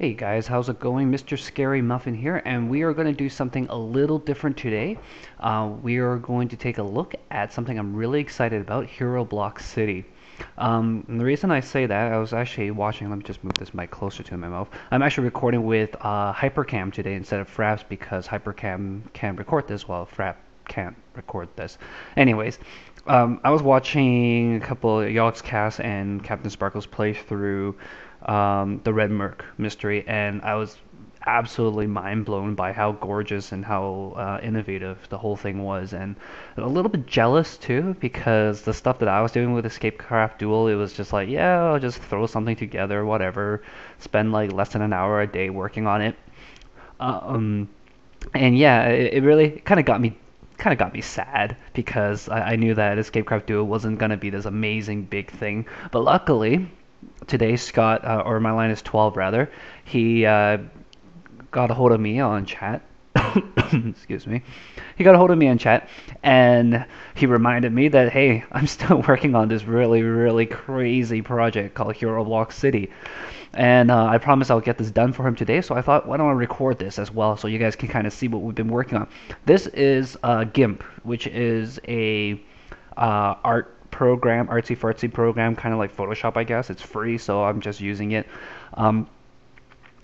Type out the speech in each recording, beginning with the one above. Hey guys, how's it going? Mr. Scary Muffin here, and we are going to do something a little different today. We are going to take a look at something I'm really excited about, Heroblock City. And the reason I say that, I was actually watching, let me just move this mic closer to my mouth. I'm actually recording with Hypercam today instead of Fraps because Hypercam can record this while Fraps can't record this. Anyways, I was watching a couple of Yogscast and Captain Sparkle's playthrough the Red Merc mystery, and I was absolutely mind blown by how gorgeous and how innovative the whole thing was, and a little bit jealous too, because the stuff that I was doing with Escapecraft Duel, it was just like, yeah, I'll just throw something together, whatever, spend like less than an hour a day working on it, and yeah, it really kind of got me sad because I knew that Escapecraft Duel wasn't gonna be this amazing big thing, but luckily today Scott, or Merlinus12 rather, he got a hold of me on chat. Excuse me. He got a hold of me on chat, and he reminded me that, hey, I'm still working on this really, really crazy project called Heroblock City. And I promise I'll get this done for him today, so I thought, why don't I record this as well so you guys can kind of see what we've been working on. This is GIMP, which is a artsy-fartsy program, kind of like Photoshop, I guess. It's free, so I'm just using it.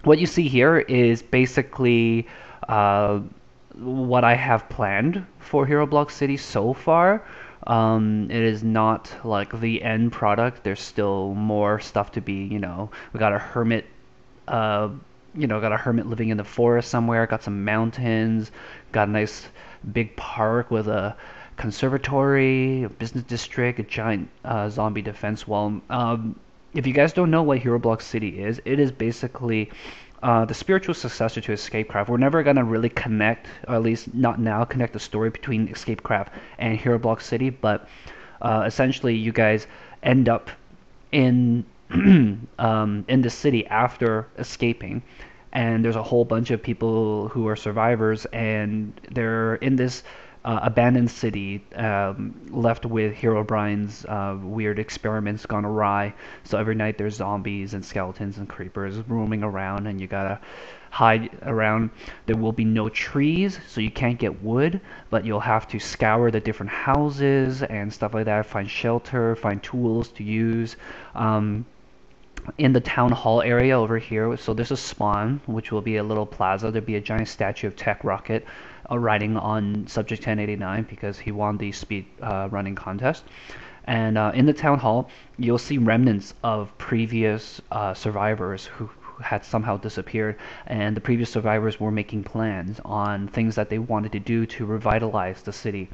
What you see here is basically what I have planned for Heroblock City so far. It is not like the end product. There's still more stuff to be, you know, we got a hermit, got a hermit living in the forest somewhere, got some mountains, got a nice big park with a conservatory, a business district, a giant zombie defense wall. If you guys don't know what Heroblock City is, it is basically the spiritual successor to Escapecraft. We're never going to really connect, or at least not now, connect the story between Escapecraft and Heroblock City, but essentially you guys end up in the city after escaping. And there's a whole bunch of people who are survivors, and they're in this abandoned city, left with Herobrine's weird experiments gone awry. So every night there's zombies and skeletons and creepers roaming around, and you gotta hide around. There will be no trees, so you can't get wood, but you'll have to scour the different houses and stuff like that, find shelter, find tools to use. In the town hall area over here, so there's a spawn, which will be a little plaza. There'll be a giant statue of Tech Rocket riding on Subject 1089 because he won the speed running contest. And in the town hall, you'll see remnants of previous survivors who had somehow disappeared, and the previous survivors were making plans on things that they wanted to do to revitalize the city.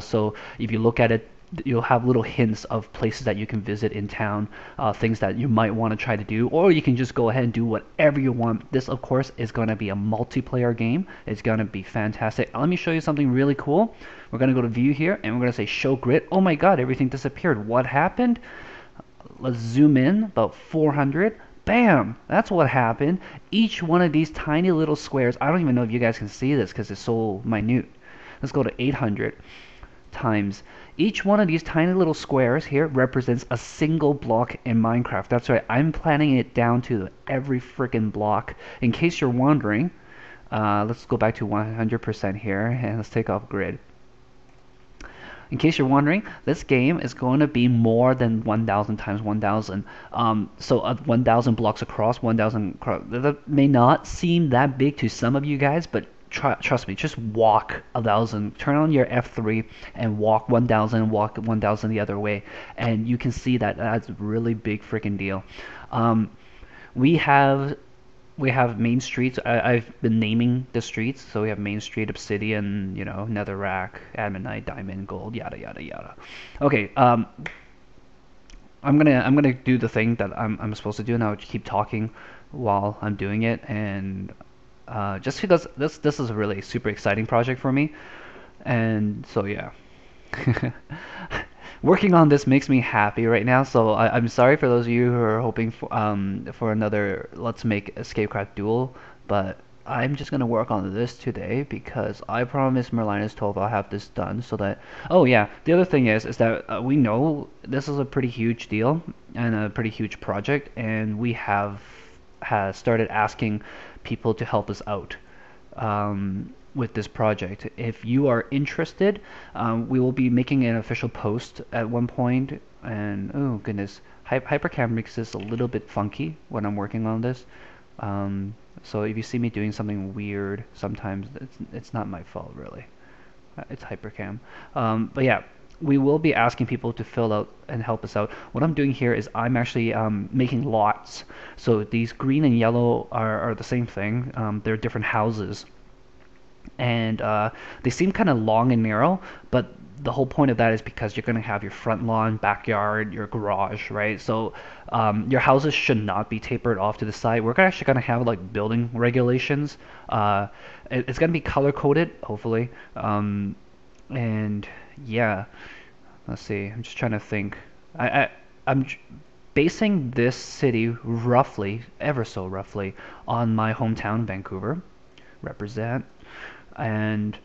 So if you look at it, you'll have little hints of places that you can visit in town, things that you might want to try to do, or you can just go ahead and do whatever you want. This, of course, is going to be a multiplayer game. It's going to be fantastic. Let me show you something really cool. We're going to go to view here, and we're going to say show grid. Oh my god, everything disappeared. What happened? Let's zoom in, about 400. Bam! That's what happened. Each one of these tiny little squares, I don't even know if you guys can see this because it's so minute. Let's go to 800 times. Each one of these tiny little squares here represents a single block in Minecraft. That's right, I'm planning it down to every freaking block. In case you're wondering, let's go back to 100% here, and let's take off grid. In case you're wondering, this game is going to be more than 1,000 times 1,000. So 1,000 blocks across, 1,000 across. That may not seem that big to some of you guys, but trust me, just walk 1,000, turn on your F3 and walk 1,000, walk 1,000 the other way, and you can see that that's a really big freaking deal. We have main streets. I've been naming the streets, so we have Main Street, Obsidian, you know, Netherrack, Adamantite, Diamond, Gold, yada yada yada. Okay, I'm gonna do the thing that I'm supposed to do, and I'll keep talking while I'm doing it, and just because this is a really super exciting project for me, and so yeah. Working on this makes me happy right now, so I'm sorry for those of you who are hoping for another Let's Make Escapecraft Duel, but I'm just gonna work on this today because I promise Merlinus12 I'll have this done so that. Oh yeah, the other thing is that we know this is a pretty huge deal and a pretty huge project, and we have has started asking people to help us out with this project. If you are interested, we will be making an official post at one point. And oh goodness, Hypercam makes this a little bit funky when I'm working on this. So if you see me doing something weird sometimes, it's not my fault really. It's Hypercam. But yeah, we will be asking people to fill out and help us out. What I'm doing here is I'm actually making lots. So these green and yellow are the same thing. They're different houses. And they seem kind of long and narrow, but the whole point of that is because you're going to have your front lawn, backyard, your garage, right? So your houses should not be tapered off to the side. We're actually going to have like building regulations. It's going to be color-coded, hopefully. And yeah, let's see. I'm just trying to think. I'm basing this city roughly, ever so roughly, on my hometown, Vancouver. Represent. And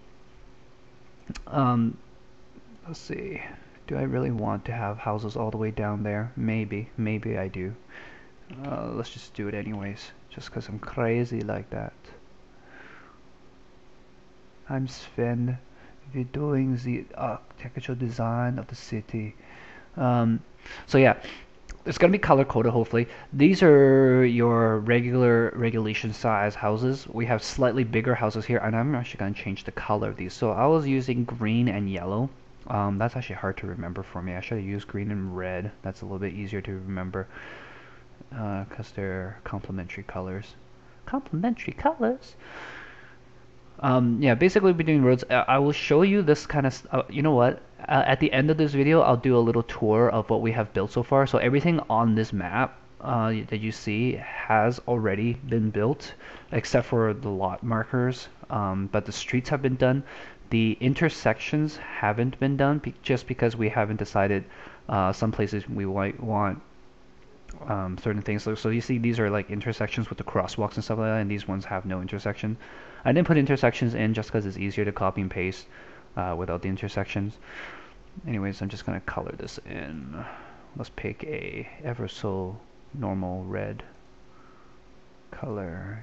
let's see, do I really want to have houses all the way down there? Maybe I do. Let's just do it anyways, just because I'm crazy like that. I'm Sven, doing the architectural design of the city. So yeah, it's going to be color-coded, hopefully. These are your regular regulation size houses. We have slightly bigger houses here, and I'm actually going to change the color of these. So I was using green and yellow. That's actually hard to remember for me. I should have used green and red. That's a little bit easier to remember because they're complementary colors. Complementary colors? Yeah, basically we're doing roads. I will show you this kind of, you know what, at the end of this video I'll do a little tour of what we have built so far. So everything on this map that you see has already been built except for the lot markers, but the streets have been done. The intersections haven't been done just because we haven't decided some places we might want certain things. So you see these are like intersections with the crosswalks and stuff like that, and these ones have no intersection. I didn't put intersections in just because it's easier to copy and paste without the intersections. Anyways, I'm just gonna color this in. Let's pick a ever so normal red color.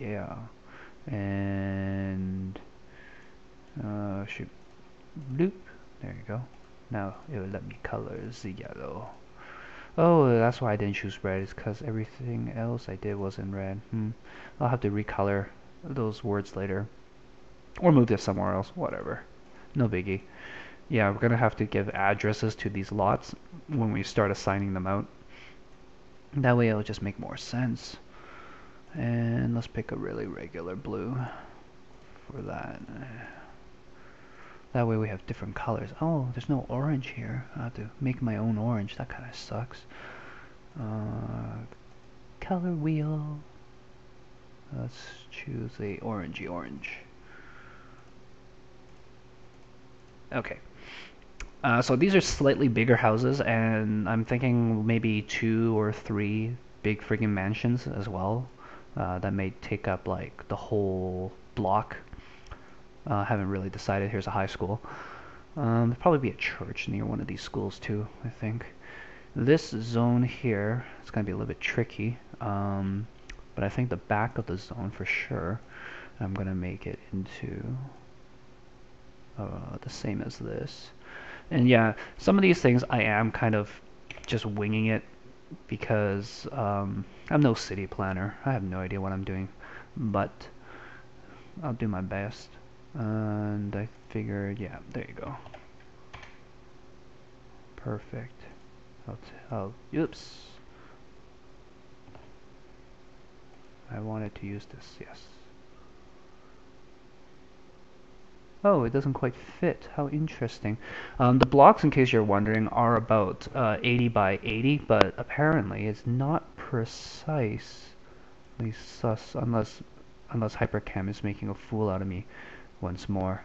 Yeah, and shoot, bloop, there you go. Now it will let me color the yellow. Oh, that's why I didn't choose red, is because everything else I did was in red. I'll have to recolor those words later. Or move this somewhere else, whatever. No biggie. Yeah, we're going to have to give addresses to these lots when we start assigning them out. That way it'll just make more sense. And let's pick a really regular blue for that. That way we have different colors. Oh, there's no orange here. I have to make my own orange. That kind of sucks. Color wheel. Let's choose a orangey orange. Okay. So these are slightly bigger houses, and I'm thinking maybe 2 or 3 big friggin' mansions as well. That may take up like the whole block. Haven't really decided. Here's a high school. There'll probably be a church near one of these schools too, I think. This zone here, it's going to be a little bit tricky, but I think the back of the zone for sure, I'm going to make it into the same as this. And yeah, some of these things I am kind of just winging it because I'm no city planner. I have no idea what I'm doing, but I'll do my best. And I figured, yeah, there you go. Perfect. Oops. I wanted to use this, yes. Oh, it doesn't quite fit. How interesting. The blocks, in case you're wondering, are about 80 by 80, but apparently it's not precise. At least sus, unless Hypercam is making a fool out of me. Once more.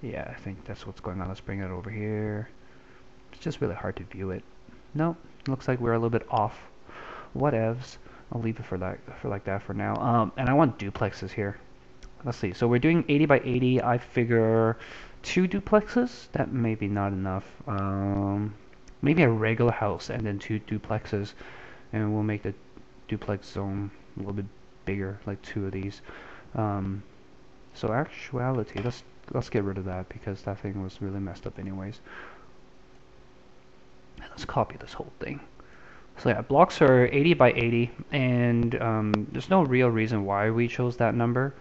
Yeah, I think that's what's going on. Let's bring it over here. It's just really hard to view it. No, looks like we're a little bit off. Whatevs. I'll leave it for like that for now. And I want duplexes here. Let's see. So we're doing 80 by 80. I figure 2 duplexes. That may be not enough. Maybe a regular house and then 2 duplexes, and we'll make the duplex zone a little bit bigger, like two of these. So actuality, let's get rid of that because that thing was really messed up anyways. Let's copy this whole thing. So yeah, blocks are 80 by 80, and there's no real reason why we chose that number.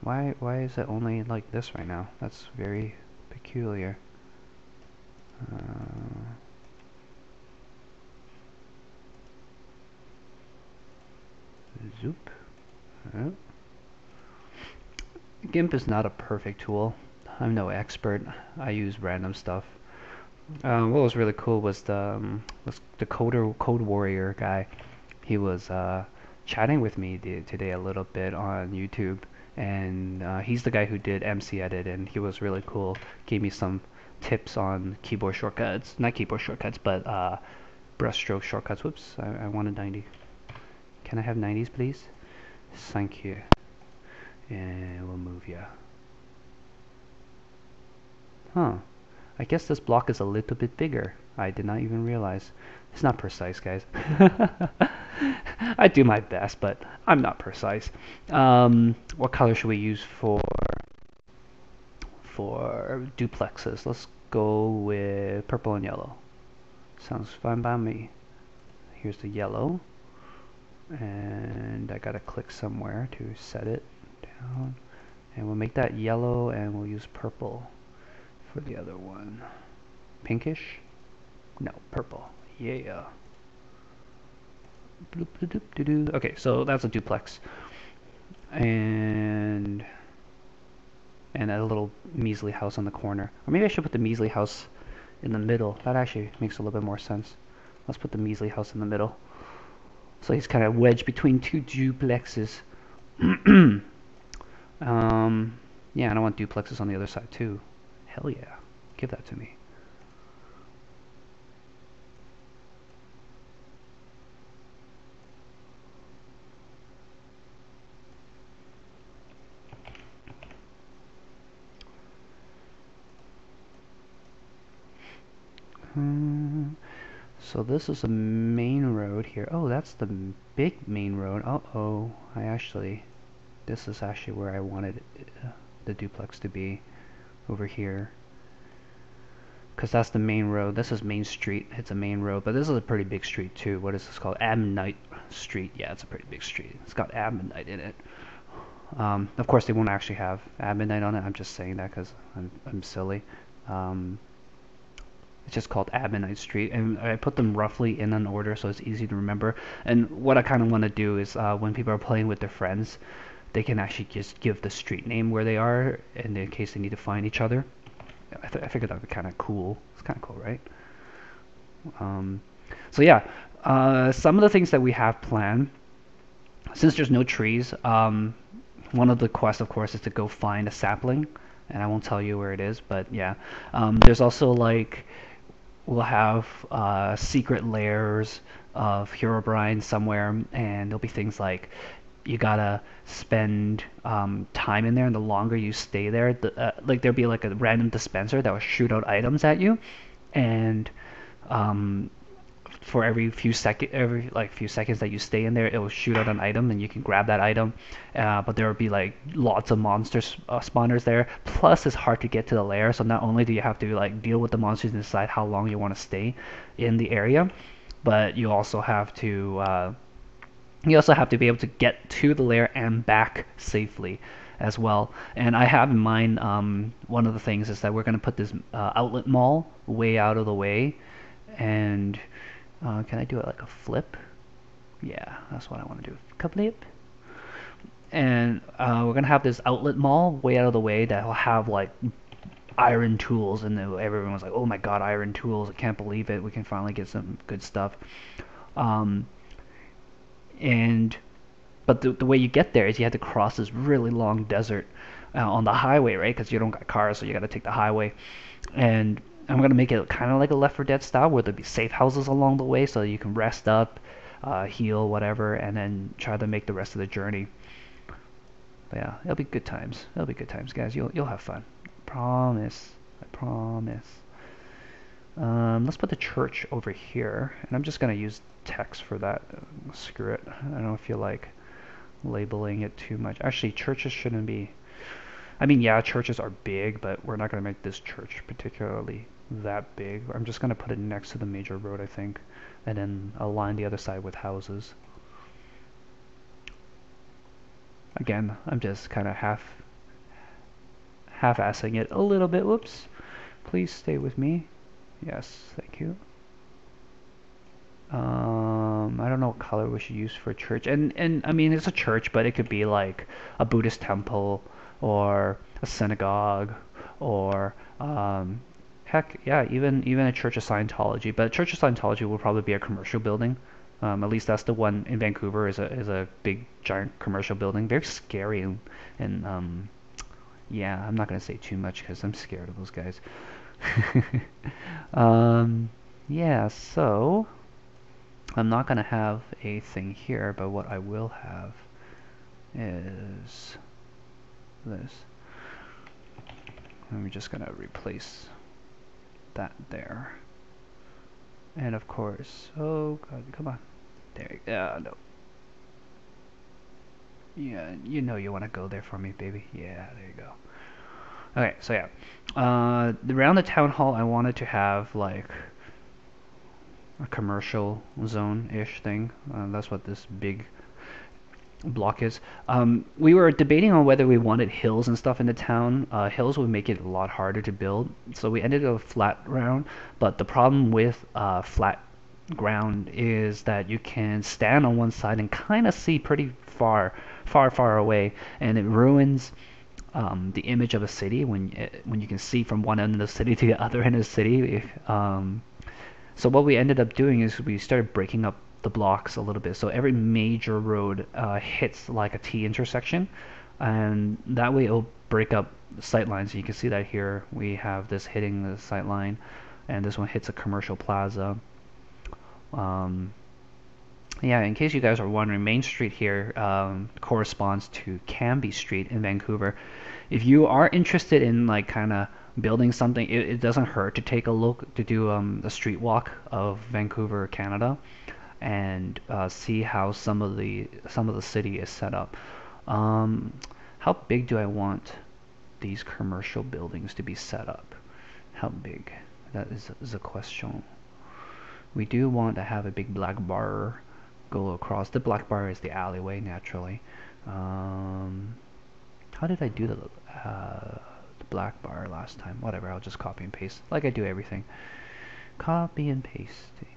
Why is it only like this right now? That's very peculiar. Zoop. Right. GIMP is not a perfect tool. I'm no expert. I use random stuff. What was really cool was the code warrior guy. He was chatting with me today a little bit on YouTube, and he's the guy who did MC Edit, and he was really cool. Gave me some tips on keyboard shortcuts, not keyboard shortcuts, but brushstroke shortcuts. Whoops, I wanted 90. Can I have 90s, please? Thank you. And we'll move you. Huh. I guess this block is a little bit bigger. I did not even realize. It's not precise, guys. I do my best, but I'm not precise. What color should we use for duplexes? Let's go with purple and yellow. Sounds fine by me. Here's the yellow. And I gotta click somewhere to set it down. And we'll make that yellow, and we'll use purple for the other one. Pinkish? No, purple. Yeah. Bloop, bloop, bloop, doo, doo. Okay, so that's a duplex. And a little measly house on the corner. Or maybe I should put the measly house in the middle. That actually makes a little bit more sense. Let's put the measly house in the middle. So he's kind of wedged between two duplexes. Yeah, and I want duplexes on the other side too. Hell yeah, give that to me. So this is the main road here. Oh, that's the big main road. Uh-oh, this is actually where I wanted the duplex to be. Over here, because that's the main road. This is Main Street. It's a main road, but this is a pretty big street too. What is this called? Ammonite Street. Yeah, it's a pretty big street. It's got ammonite in it. Of course, they won't actually have ammonite on it. I'm just saying that because I'm silly. It's just called Ammonite Street, and I put them roughly in an order so it's easy to remember. And what I kind of want to do is when people are playing with their friends, they can actually just give the street name where they are, and in case they need to find each other. I figured that would be kind of cool. It's kind of cool, right? So yeah, some of the things that we have planned, since there's no trees, one of the quests, of course, is to go find a sapling, and I won't tell you where it is, but yeah. There's also, like, we'll have secret lairs of Herobrine somewhere, and there'll be things like, you gotta spend time in there, and the longer you stay there, like there'll be like a random dispenser that will shoot out items at you, and for every few seconds that you stay in there, it will shoot out an item, and you can grab that item. But there will be like lots of monsters spawners there. Plus, it's hard to get to the lair, so not only do you have to like deal with the monsters and decide how long you want to stay in the area, but you also have to. You also have to be able to get to the lair and back safely as well. And I have in mind, one of the things is that we're going to put this outlet mall way out of the way. And can I do it like a flip? Yeah, that's what I want to do. Flip. And we're going to have this outlet mall way out of the way that will have like iron tools. And everyone was like, oh my god, iron tools. I can't believe it. We can finally get some good stuff. But the way you get there is you have to cross this really long desert on the highway, right? Because you don't got cars, so you got to take the highway. And I'm gonna make it kind of like a Left 4 Dead style, where there'll be safe houses along the way, so you can rest up, heal, whatever, and then try to make the rest of the journey. But yeah, it'll be good times. It'll be good times, guys. You'll have fun. Promise. I promise. Let's put the church over here, and I'm just going to use text for that. Screw it. I don't feel like labeling it too much. Actually, churches shouldn't be... I mean, yeah, churches are big, but we're not going to make this church particularly that big. I'm just going to put it next to the major road, I think, and then align the other side with houses. Again, I'm just kind of half-assing it a little bit. Whoops. Please stay with me. Yes, thank you. I don't know what color we should use for a church. And I mean, it's a church, but it could be like a Buddhist temple or a synagogue or heck, yeah, even a Church of Scientology. But Church of Scientology will probably be a commercial building. At least that's the one in Vancouver, is a big giant commercial building. Very scary, and yeah, I'm not gonna say too much because I'm scared of those guys. Yeah, so I'm not gonna have a thing here, but what I will have is this. I'm just gonna replace that there. And of course, oh god, come on. There you go. No. Yeah, you know you want to go there for me, baby. Yeah, there you go. Okay, so yeah. Around the town hall, I wanted to have like a commercial zone-ish thing. That's what this big block is. We were debating on whether we wanted hills and stuff in the town. Hills would make it a lot harder to build, so we ended up flat ground. But the problem with flat ground is that you can stand on one side and kind of see pretty far away, and it ruins the image of a city when you can see from one end of the city to the other end of the city. So what we ended up doing is we started breaking up the blocks a little bit, so every major road hits like a T intersection, and that way it'll break up sight lines. You can see that here we have this hitting the sight line, and this one hits a commercial plaza. Yeah, in case you guys are wondering, Main Street here corresponds to Cambie Street in Vancouver. If you are interested in like kind of building something, it doesn't hurt to take a look, to do a street walk of Vancouver, Canada, and see how some of the city is set up. How big do I want these commercial buildings to be set up? How big? That is a question. We do want to have a big black bar go across. The black bar is the alleyway, naturally. How did I do the black bar last time? Whatever, I'll just copy and paste like I do everything. Copy and pasting.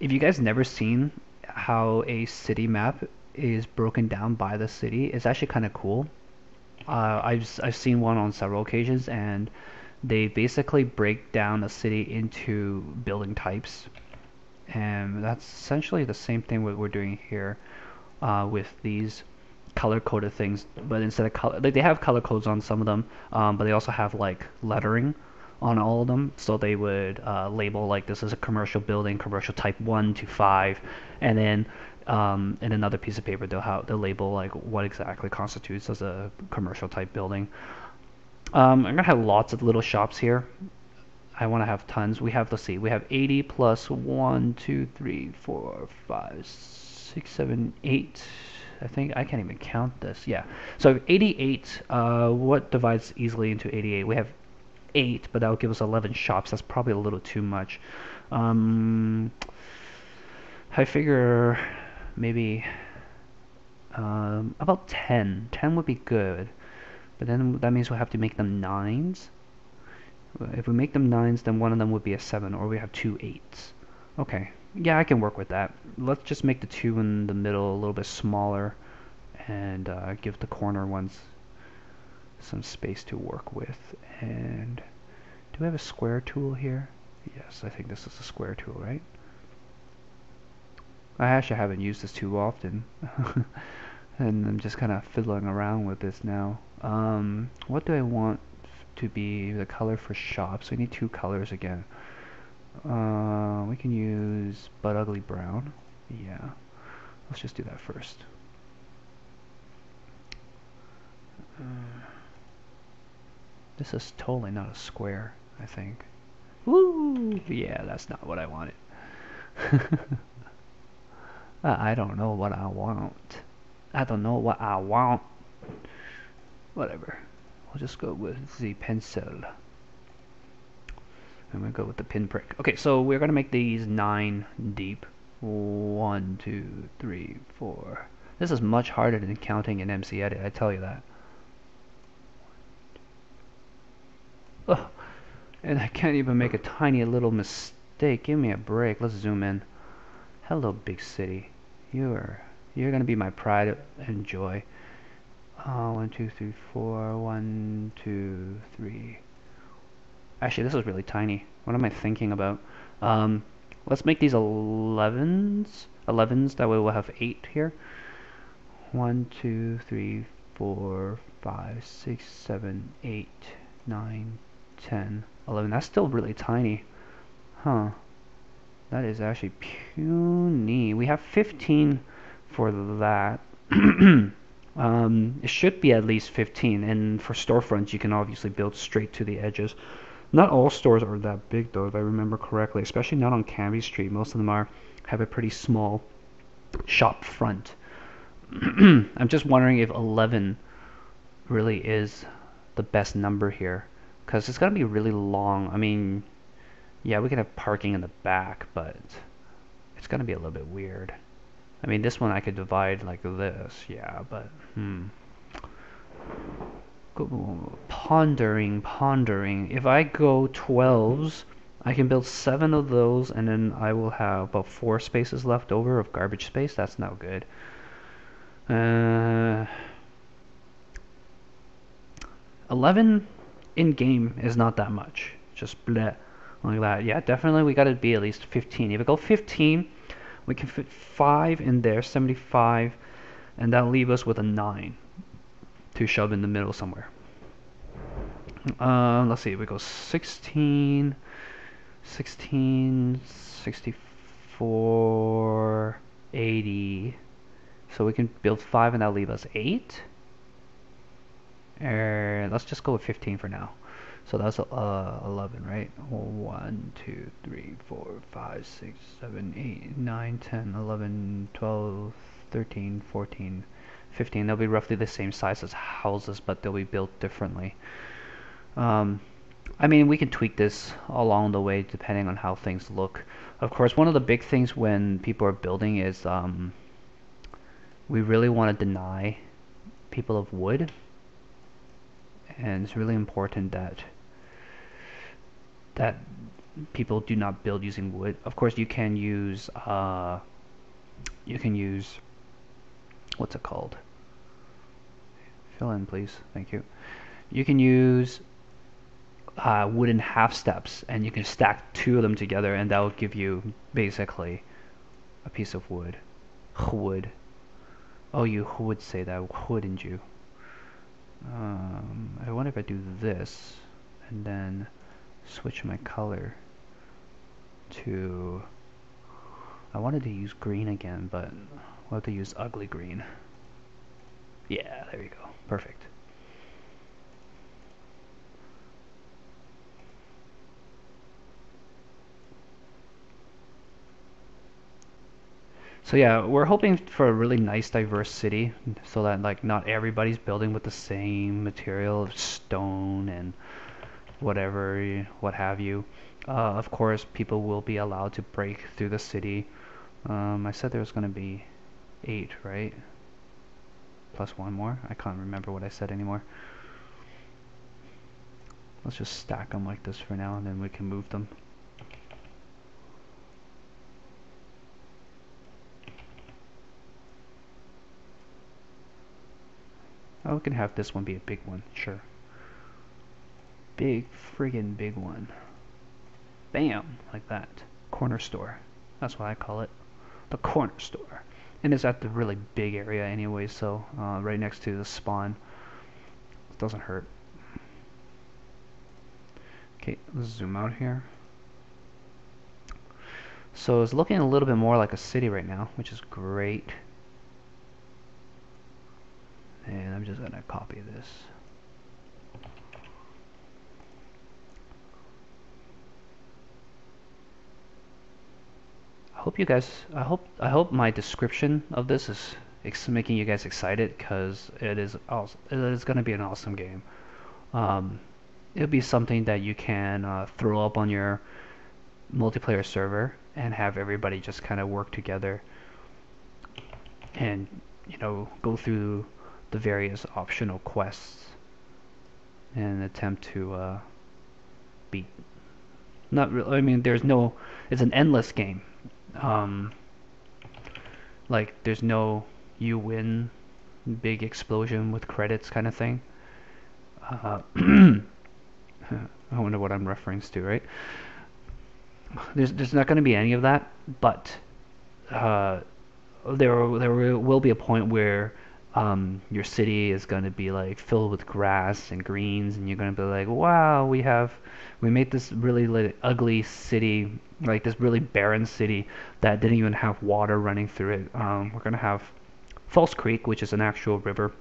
If you guys never seen how a city map is broken down by the city, it's actually kind of cool. I've seen one on several occasions, and they basically break down a city into building types, and that's essentially the same thing what we're doing here with these color-coded things. But instead of color, like, they have color codes on some of them, but they also have like lettering on all of them, so they would label like this is a commercial building, commercial type 1 to 5, and then in another piece of paper they'll label like what exactly constitutes as a commercial type building. I'm gonna have lots of little shops here. I want to have tons. We have, let's see, we have 80 plus 1 2 3 4 5 6 7 8, I think. I can't even count this. Yeah, so 88. What divides easily into 88? We have 8, but that would give us 11 shops. That's probably a little too much. I figure maybe about 10. 10 would be good, but then that means we'll have to make them 9s. If we make them 9s, then one of them would be a 7, or we have two 8s. Okay, yeah, I can work with that. Let's just make the two in the middle a little bit smaller, and give the corner ones some space to work with. And do we have a square tool here? Yes, I think this is a square tool, right? I actually haven't used this too often. And I'm just kind of fiddling around with this now. What do I want to be the color for shops? We need two colors again. We can use butt ugly brown. Yeah, let's just do that first. This is totally not a square, I think. Woo! Yeah, that's not what I wanted. I don't know what I want. I don't know what I want. Whatever. We'll just go with the pencil. I'm gonna go with the pinprick. Okay, so we're gonna make these 9 deep. 1, 2, 3, 4. This is much harder than counting in MC Edit, I tell you that. Oh, and I can't even make a tiny little mistake. Give me a break. Let's zoom in. Hello, big city. You're gonna be my pride and joy. 1, 2, 3, 4. 1, 2, 3. Actually, this is really tiny. What am I thinking about? Let's make these 11s. That way we'll have 8 here. 1, 2, 3, 4, 5, 6, 7, 8, 9, 10, 11. That's still really tiny. Huh. That is actually puny. We have 15 for that. It should be at least 15, and for storefronts you can obviously build straight to the edges. Not all stores are that big though, if I remember correctly, especially not on Cambie Street. Most of them have a pretty small shop front. I'm just wondering if 11 really is the best number here, because it's going to be really long. I mean, yeah, we can have parking in the back, but it's going to be a little bit weird. I mean, this one I could divide like this, yeah, but, Pondering. If I go 12s, I can build 7 of those, and then I will have about 4 spaces left over of garbage space. That's not good. Uh, 11 in game is not that much. Just bleh, like that. Yeah, definitely we gotta be at least 15. If we go 15, we can fit 5 in there, 75, and that'll leave us with a 9 to shove in the middle somewhere. Let's see, we go 16, 64, 80. So we can build 5 and that'll leave us 8. And let's just go with 15 for now. So that's 11, right? 1, 2, 3, 4, 5, 6, 7, 8, 9, 10, 11, 12, 13, 14, 15. They'll be roughly the same size as houses, but they'll be built differently. I mean, we can tweak this along the way depending on how things look. Of course, one of the big things when people are building is we really want to deny people of wood. And it's really important that people do not build using wood. Of course, you can use what's it called? Fill in, please. Thank you. You can use wooden half steps, and you can stack 2 of them together, and that will give you basically a piece of wood. Wood. Oh, you would say that, wouldn't you? I wonder if I do this and then switch my color to, I wanted to use green again, but we'll have to use ugly green. Yeah, there you go. Perfect. So yeah, we're hoping for a really nice, diverse city, so that like not everybody's building with the same material of stone and whatever, what have you. Of course, people will be allowed to break through the city. I said there was going to be 8, right? Plus 1 more. I can't remember what I said anymore. Let's just stack them like this for now, and then we can move them. Oh, we can have this one be a big one, sure. Big friggin' big one. Bam! Like that. Corner store. That's what I call it. The corner store. And it's at the really big area anyway, so right next to the spawn. It doesn't hurt. Okay, let's zoom out here. So it's looking a little bit more like a city right now, which is great. and I'm just gonna copy this. I hope my description of this is making you guys excited, because it is awesome. It is going to be an awesome game. It'll be something that you can throw up on your multiplayer server and have everybody just kind of work together and, you know, go through the various optional quests and attempt to beat. Not really. I mean, there's no. It's an endless game. Like there's no you win big explosion with credits kind of thing. I wonder what I'm referring to, right? There's not going to be any of that, but there will be a point where your city is going to be like filled with grass and greens, and you're going to be like, wow, we made this really ugly city, like this really barren city that didn't even have water running through it. We're going to have False Creek, which is an actual river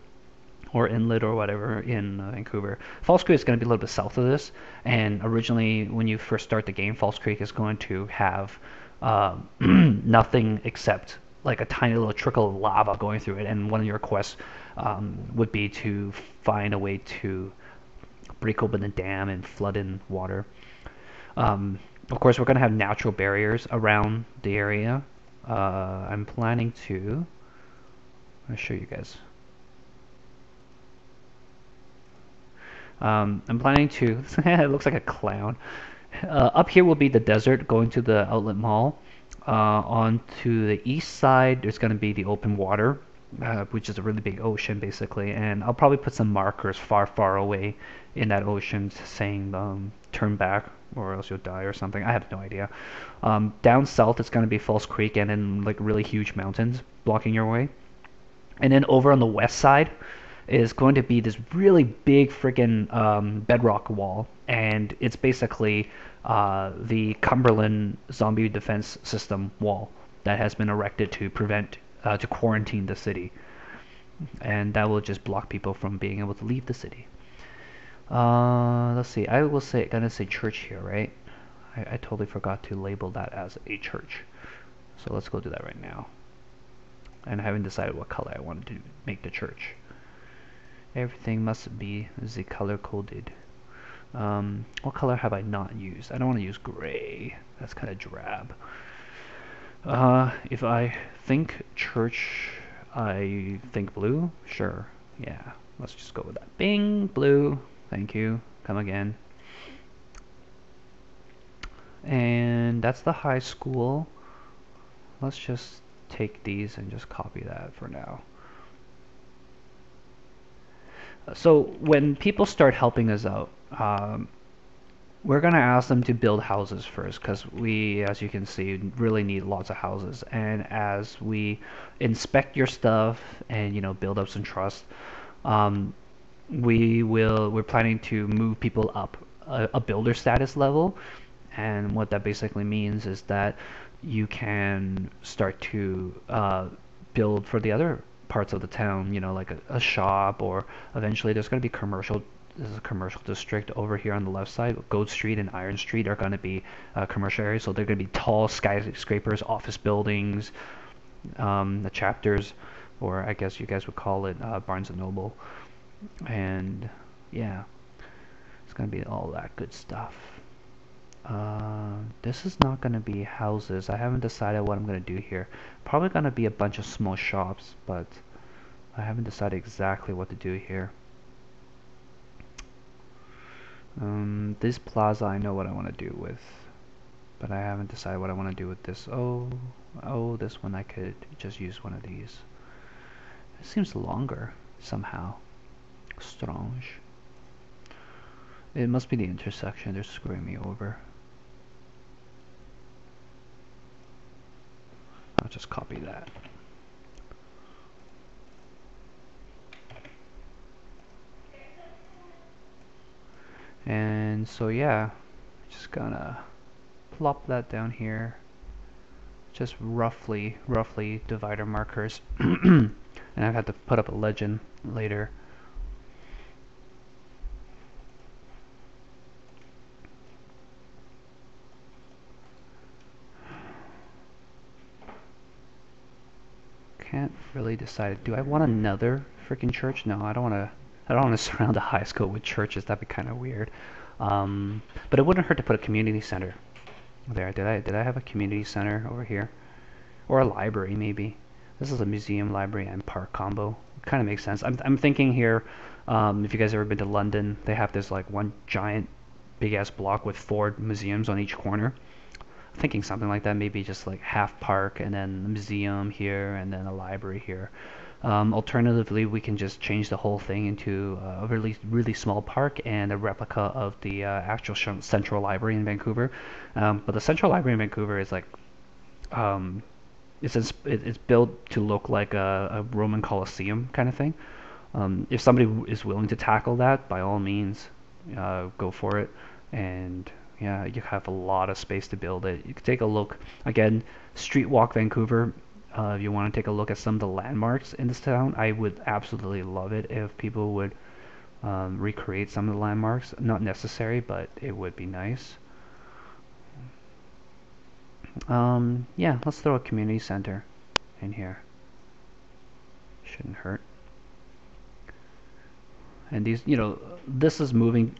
or inlet or whatever in Vancouver. False Creek is going to be a little bit south of this, and originally when you first start the game, False Creek is going to have nothing except like a tiny little trickle of lava going through it, and one of your quests would be to find a way to break open the dam and flood in water. Of course, we're going to have natural barriers around the area. I'm planning to... I'll show you guys. I'm planning to... it looks like a clown. Up here will be the desert going to the outlet mall. On to the east side, there's going to be the open water, which is a really big ocean, basically. And I'll probably put some markers far, far away in that ocean saying, turn back or else you'll die or something. I have no idea. Down south, it's going to be False Creek and then like really huge mountains blocking your way. And then over on the west side is going to be this really big freaking bedrock wall, and it's basically the Cumberland zombie defense system wall that has been erected to prevent to quarantine the city, and that will just block people from being able to leave the city. Let's see, I will say, gonna say church here, right? I totally forgot to label that as a church, so let's go do that right now. And I haven't decided what color I wanted to make the church. Everything must be the color coded. What color have I not used? I don't want to use gray. That's kind of drab. If I think church, I think blue. Sure. Yeah. Let's just go with that. Bing. Blue. Thank you. Come again. And that's the high school. Let's just take these and just copy that for now. So when people start helping us out, we're going to ask them to build houses first, because we, as you can see, really need lots of houses. And as we inspect your stuff and, you know, build up some trust, we're planning to move people up a builder status level. And what that basically means is that you can start to build for the other parts of the town, you know, like a shop, or eventually there's going to be commercial. This is a commercial district over here on the left side. Gold Street and Iron Street are going to be commercial areas, so they're going to be tall skyscrapers, office buildings, the Chapters, or I guess you guys would call it Barnes and Noble. And yeah, it's going to be all that good stuff. This is not going to be houses. I haven't decided what I'm going to do here. Probably going to be a bunch of small shops, but I haven't decided exactly what to do here. This plaza, I know what I want to do with, but I haven't decided what I want to do with this. Oh, this one, I could just use one of these. It seems longer somehow. Strange. It must be the intersection. They're screwing me over. I'll just copy that. And so yeah, just gonna plop that down here. Just roughly divider markers. and I've had to put up a legend later. Can't really decide. Do I want another freaking church? No, I don't want to. I don't want to surround a high school with churches. That'd be kind of weird. But it wouldn't hurt to put a community center there. Did I have a community center over here, or a library maybe? This is a museum, library, and park combo. It kind of makes sense. I'm thinking here. If you guys ever been to London, they have this like one giant big ass block with 4 museums on each corner. Thinking something like that, maybe just like half park and then the museum here and then a library here. Alternatively, we can just change the whole thing into a really small park and a replica of the actual central library in Vancouver. But the central library in Vancouver is like it's built to look like a Roman Colosseum kind of thing. If somebody is willing to tackle that, by all means, go for it. And yeah, you have a lot of space to build it. You can take a look again, Streetwalk Vancouver. If you want to take a look at some of the landmarks in this town, I would absolutely love it if people would recreate some of the landmarks. Not necessary, but it would be nice. Yeah, let's throw a community center in here. Shouldn't hurt. And these, you know, this is moving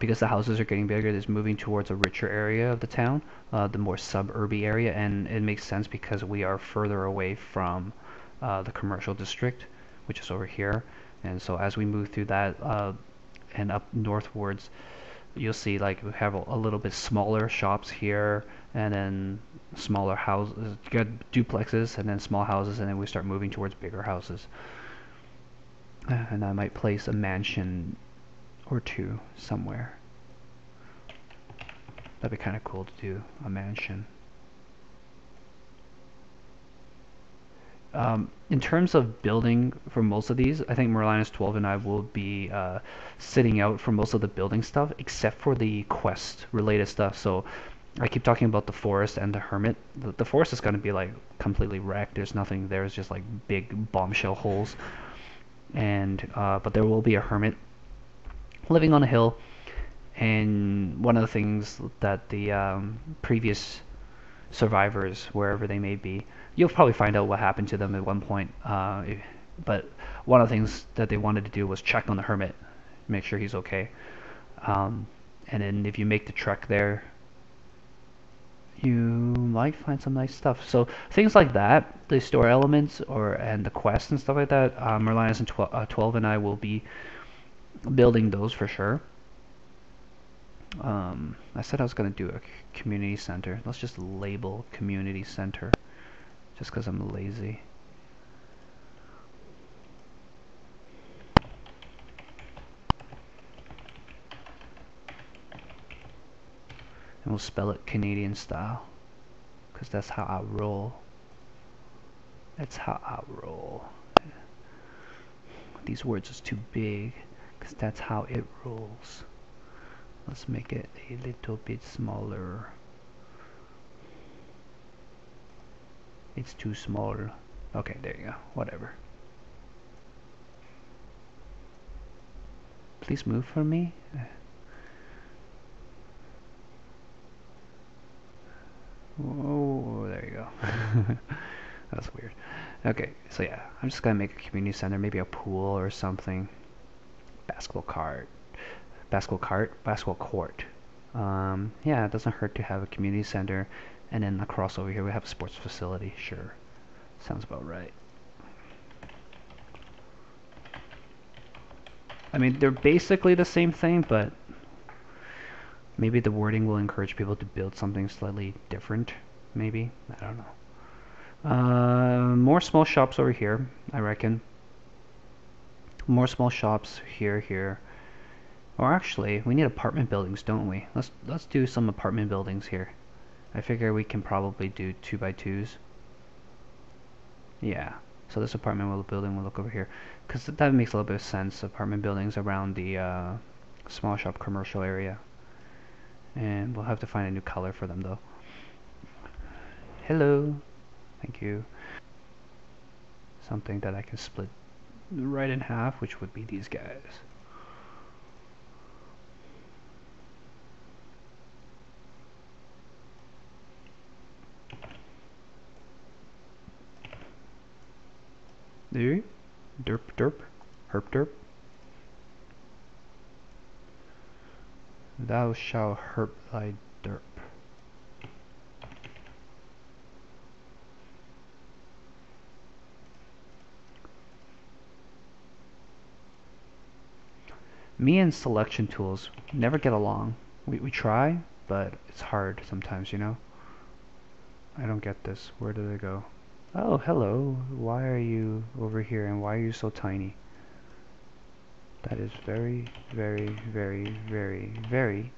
because the houses are getting bigger. This is moving towards a richer area of the town, the more suburban area, and it makes sense because we are further away from the commercial district, which is over here. And so as we move through that and up northwards, you'll see like we have a little bit smaller shops here, and then smaller houses, you got duplexes, and then small houses, and then we start moving towards bigger houses. And I might place a mansion or 2 somewhere. That'd be kind of cool to do, a mansion. In terms of building for most of these, I think Merlinus12 and I will be sitting out for most of the building stuff, except for the quest related stuff. So I keep talking about the forest and the hermit. The forest is going to be like completely wrecked. There's nothing there. It's just like big bombshell holes. And but there will be a hermit living on a hill, and one of the things that the previous survivors, wherever they may be, you'll probably find out what happened to them at one point, but one of the things that they wanted to do was check on the hermit, make sure he's okay. And then if you make the trek there, you might find some nice stuff. So things like that, the story elements and the quests and stuff like that, Merlinus12 and I will be building those for sure. I said I was going to do a community center. Let's just label community center, just because I'm lazy. And we'll spell it Canadian style, because that's how I roll. That's how I roll. These words is too big, because that's how it rolls. Let's make it a little bit smaller. It's too small. Okay, there you go. Whatever. Please move for me. Oh, there you go. That's weird. Okay, so yeah, I'm just gonna make a community center, maybe a pool or something. Basketball court. Yeah, it doesn't hurt to have a community center, and then across over here we have a sports facility. Sure, sounds about right. I mean, they're basically the same thing, but maybe the wording will encourage people to build something slightly different, maybe. I don't know. More small shops over here, I reckon. More small shops here. Or actually, we need apartment buildings, don't we? Let's do some apartment buildings here. I figure we can probably do 2x2s. Yeah. So this apartment building will look over here, because that makes a little bit of sense. Apartment buildings around the small shop commercial area. And we'll have to find a new color for them though. Hello. Thank you. Something that I can split right in half, which would be these guys. There, derp derp, herp derp. Thou shalt herp thy derp. Me and selection tools never get along. We try, but it's hard sometimes, you know? I don't get this. Where did it go? Oh, hello. Why are you over here and why are you so tiny? That is very, very, very, very, very,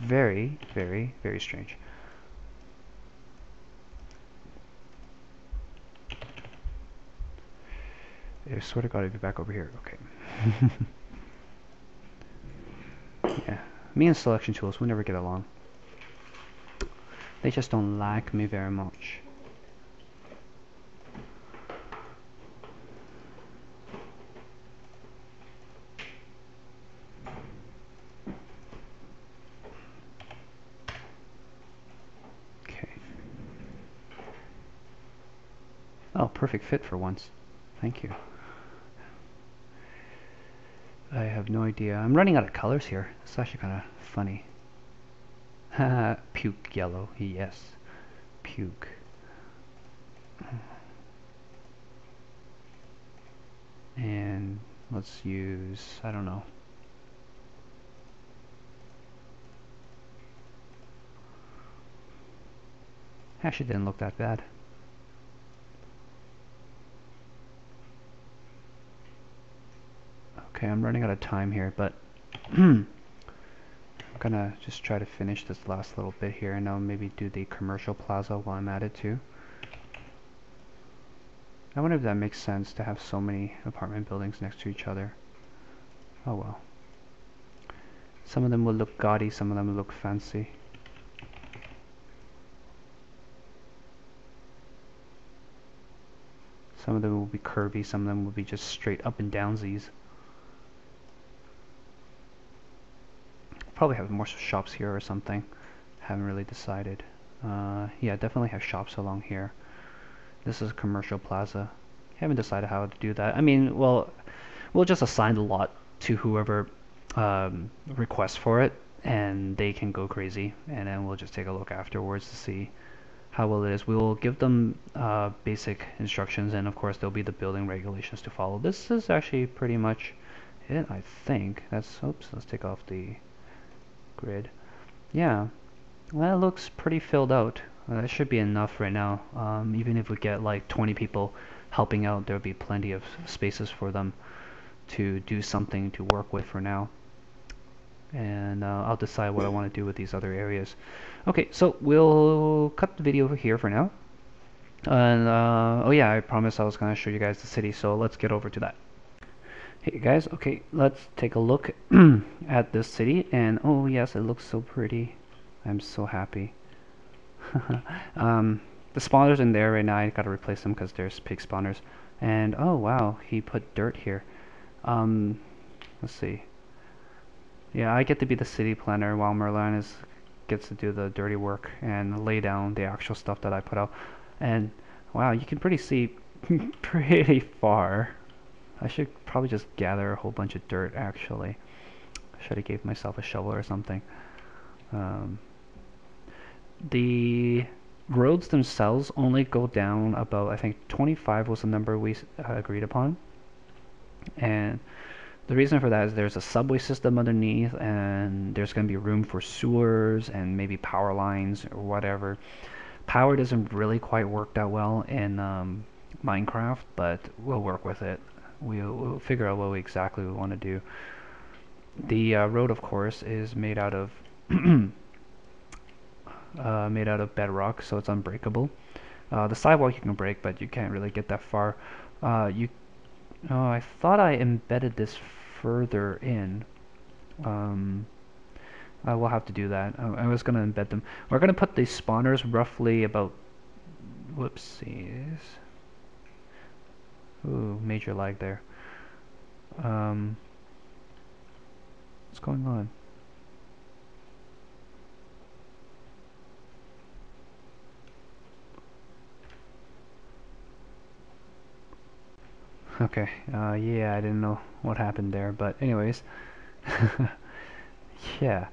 very, very, very strange. I swear to God, I'll be back over here. Okay. Yeah. Me and selection tools, we never get along. They just don't like me very much. Oh, perfect fit for once. Thank you. I have no idea. I'm running out of colors here. It's actually kind of funny. Haha, puke yellow. Yes. Puke. And let's use, I don't know. Actually didn't look that bad. Okay, I'm running out of time here, but I'm gonna just try to finish this last little bit here, and I'll maybe do the commercial plaza while I'm at it too. I wonder if that makes sense to have so many apartment buildings next to each other. Oh well. Some of them will look gaudy, some of them will look fancy. Some of them will be curvy, some of them will be just straight up and downsies. Probably have more shops here or something. Haven't really decided. Yeah, definitely have shops along here. This is a commercial plaza. Haven't decided how to do that. I mean, well, we'll just assign the lot to whoever requests for it, and they can go crazy. And then we'll just take a look afterwards to see how well it is. We will give them basic instructions, and of course there'll be the building regulations to follow. This is actually pretty much it, I think. That's. Oops. Let's take off the grid. Yeah, well, it looks pretty filled out. That should be enough right now. Even if we get like 20 people helping out, there'll be plenty of spaces for them to do something to work with for now. And I'll decide what I want to do with these other areas. Okay, so we'll cut the video over here for now. And oh yeah, I promised I was going to show you guys the city, so let's get over to that. Hey guys, okay, let's take a look at this city, and oh yes, it looks so pretty. I'm so happy. The spawners in there right now, I gotta replace them because there's pig spawners. And oh wow, he put dirt here. Let's see. Yeah, I get to be the city planner while Merlinus gets to do the dirty work and lay down the actual stuff that I put out. And wow, you can see pretty far. I should probably just gather a whole bunch of dirt, actually. I should have gave myself a shovel or something. The roads themselves only go down about, I think, 25 was the number we agreed upon. And the reason for that is there's a subway system underneath, and there's going to be room for sewers and maybe power lines or whatever. Power doesn't really quite work that well in Minecraft, but we'll work with it. We'll figure out what exactly we want to do. The road, of course, is made out of bedrock, so it's unbreakable. The sidewalk you can break, but you can't really get that far. Oh, I thought I embedded this further in. I will have to do that. I was going to embed them. We're going to put these spawners roughly about. Whoopsies. Ooh, major lag there. What's going on? Okay, yeah, I didn't know what happened there, but anyways. Yeah.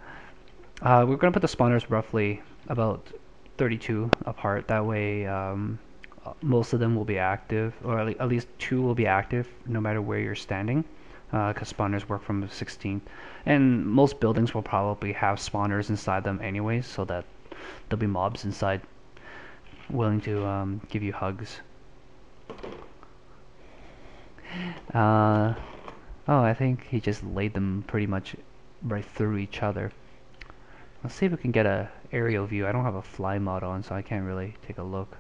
We're going to put the spawners roughly about 32 apart. That way, most of them will be active, or at least two will be active, no matter where you're standing, because spawners work from the 16th. And most buildings will probably have spawners inside them anyways, so that there'll be mobs inside willing to give you hugs. Oh, I think he just laid them pretty much right through each other. Let's see if we can get a aerial view. I don't have a fly mod on, so I can't really take a look.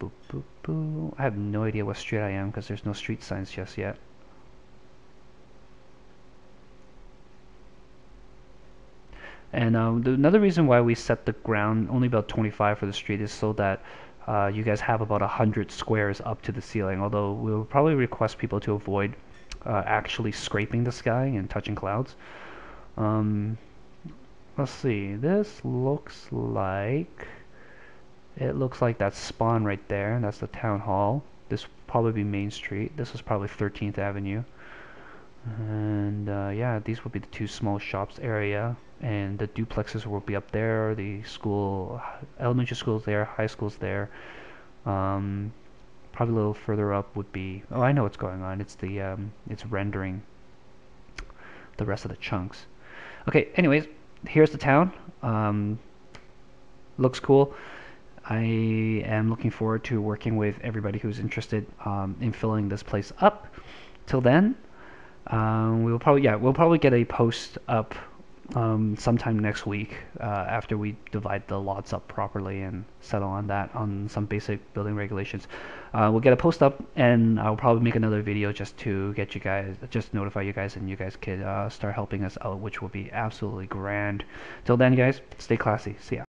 Boop, boop, boop. I have no idea what street I am because there's no street signs just yet. And another reason why we set the ground only about 25 for the street is so that you guys have about 100 squares up to the ceiling, although we'll probably request people to avoid actually scraping the sky and touching clouds. Let's see, this looks like that spawn right there. That's the town hall. This will probably be Main Street. This is probably 13th Avenue. And yeah, these will be the two small shops area, and the duplexes will be up there. The school, elementary school's there, high school's there. Probably a little further up would be, oh, I know what's going on. It's the it's rendering the rest of the chunks. Okay, anyways, here's the town. Looks cool. I am looking forward to working with everybody who's interested in filling this place up. Till then, we'll probably get a post up sometime next week after we divide the lots up properly and settle on that, on some basic building regulations. We'll get a post up, and I'll probably make another video just to get you guys, just notify you guys, and you guys can start helping us out, which will be absolutely grand. Till then, guys, stay classy. See ya.